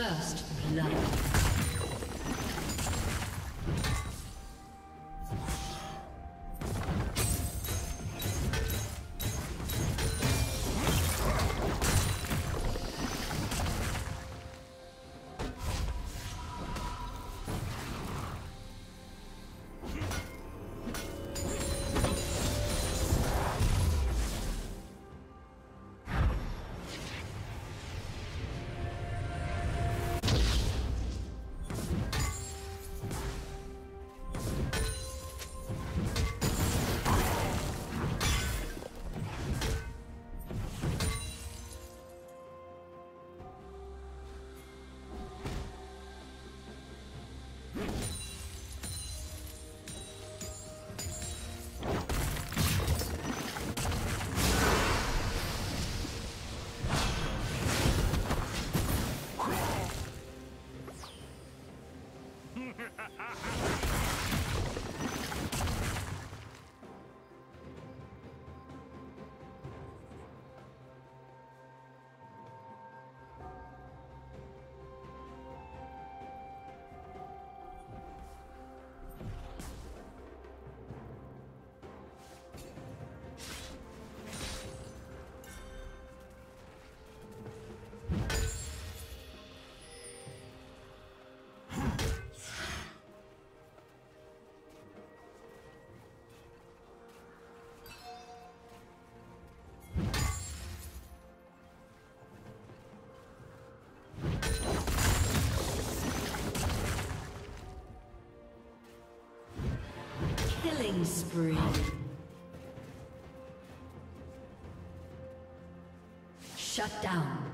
First blood. Killing spree. Shut down.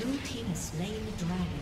Blue team has slain the dragon.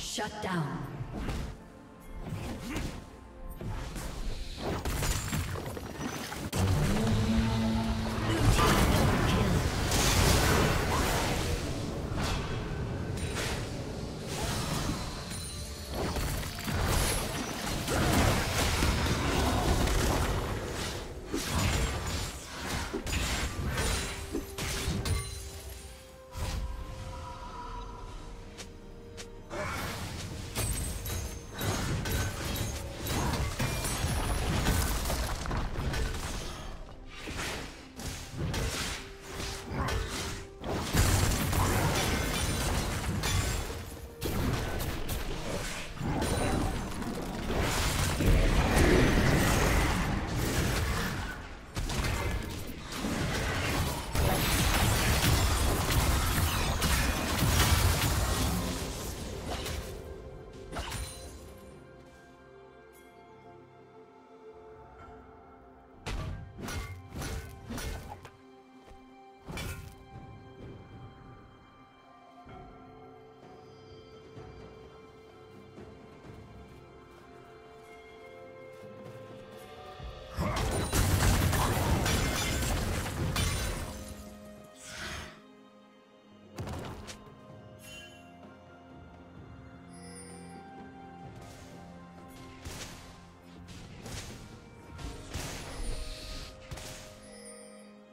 Shut down.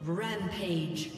Rampage.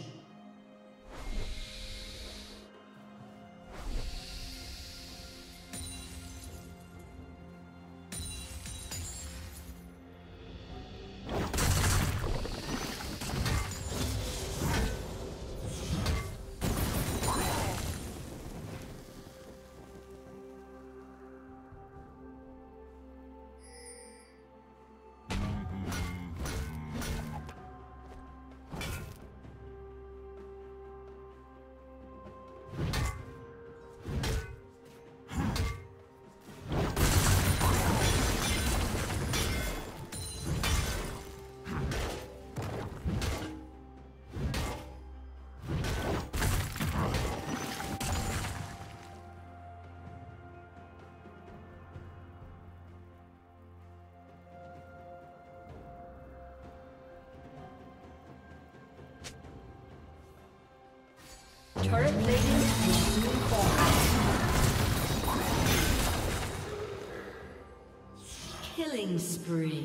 Turret plating will soon fall. Killing spree.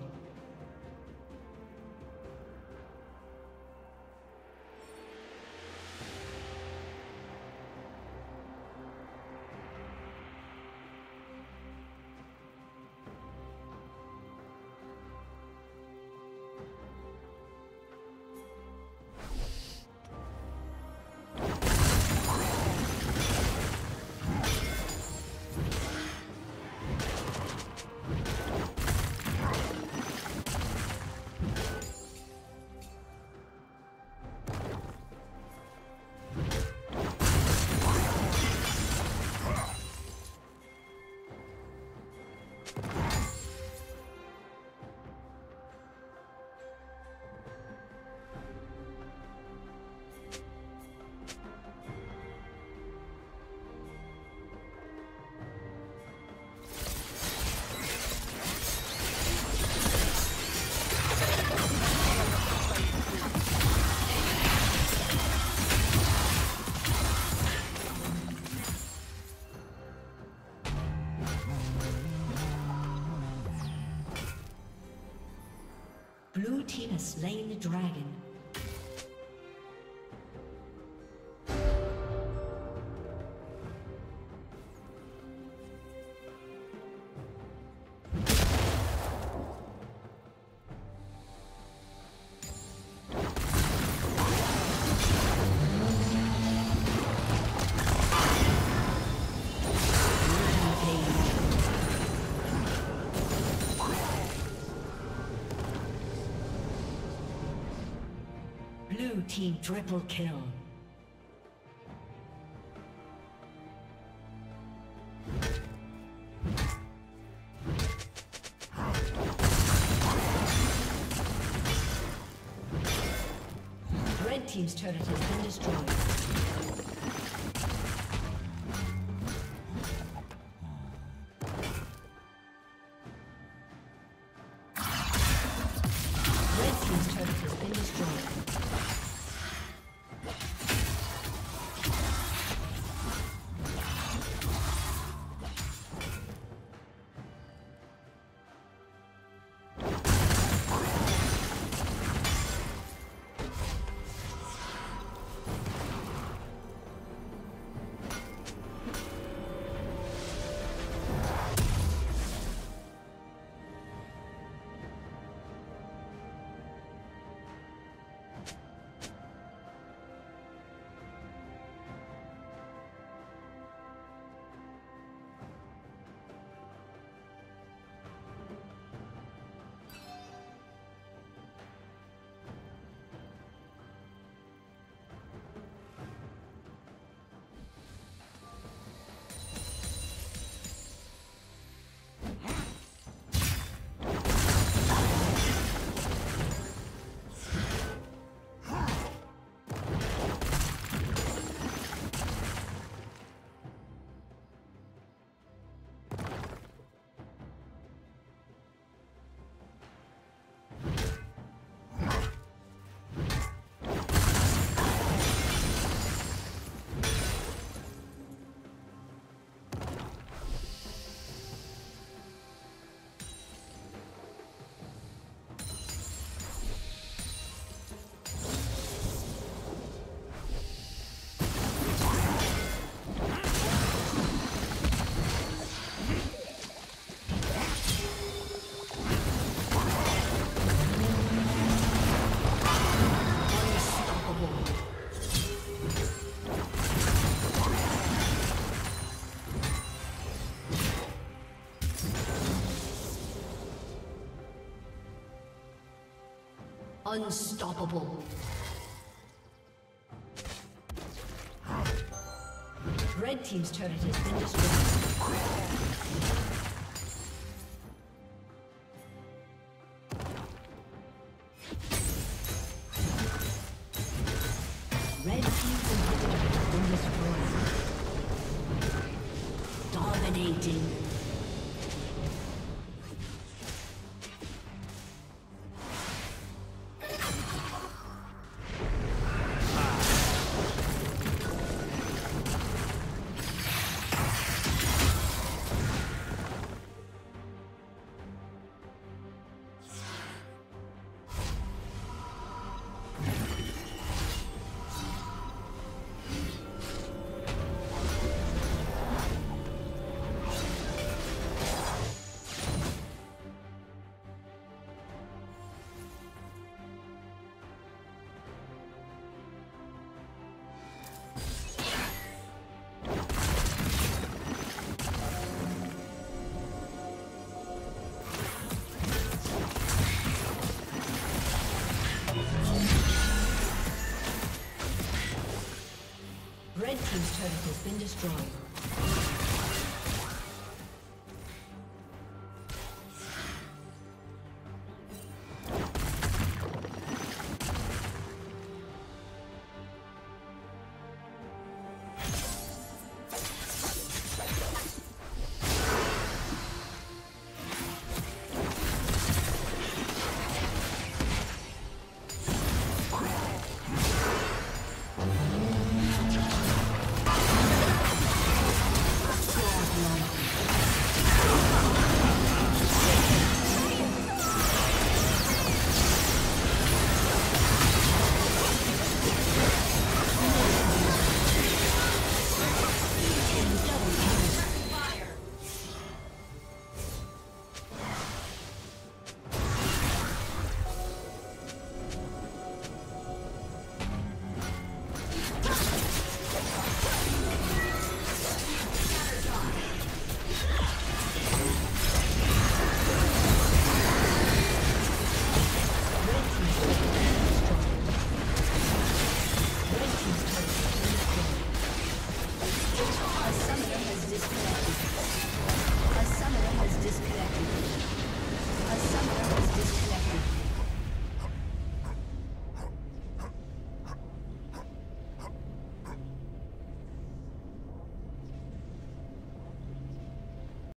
Red team's turret has been destroyed. Blue team has slain the dragon. Team triple kill. Red team's turret has been destroyed. Unstoppable. Red team's turret has been destroyed. Red team's turret has been destroyed.